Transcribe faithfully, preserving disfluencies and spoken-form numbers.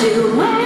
to where